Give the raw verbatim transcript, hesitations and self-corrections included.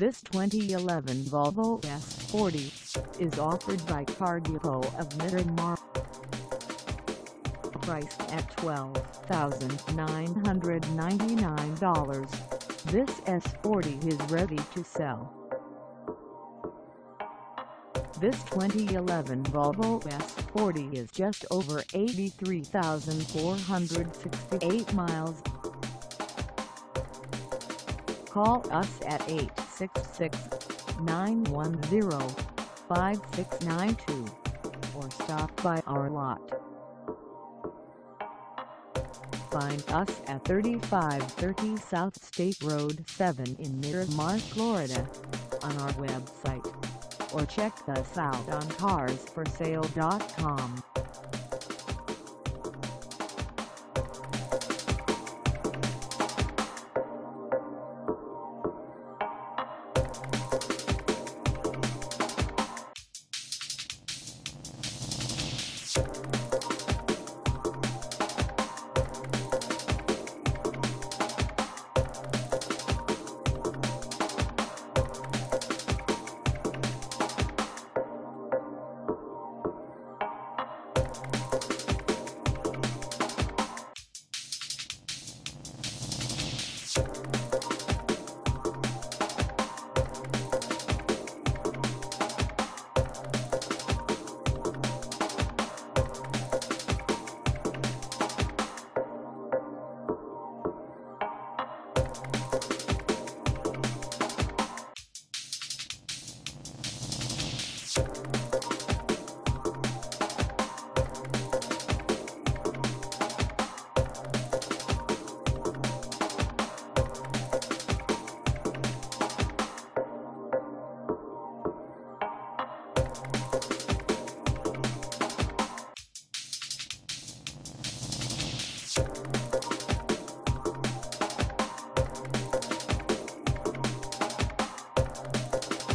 This twenty eleven Volvo S forty is offered by Car Depot of Miramar. Priced at twelve thousand nine hundred ninety-nine dollars, this S forty is ready to sell. This twenty eleven Volvo S forty is just over eighty-three thousand four hundred sixty-eight miles. Call us at eight six six, nine one zero, five six nine two or stop by our lot. Find us at thirty-five thirty South State Road seven in Miramar, Florida on our website, or check us out on cars for sale dot com. We'll be right back.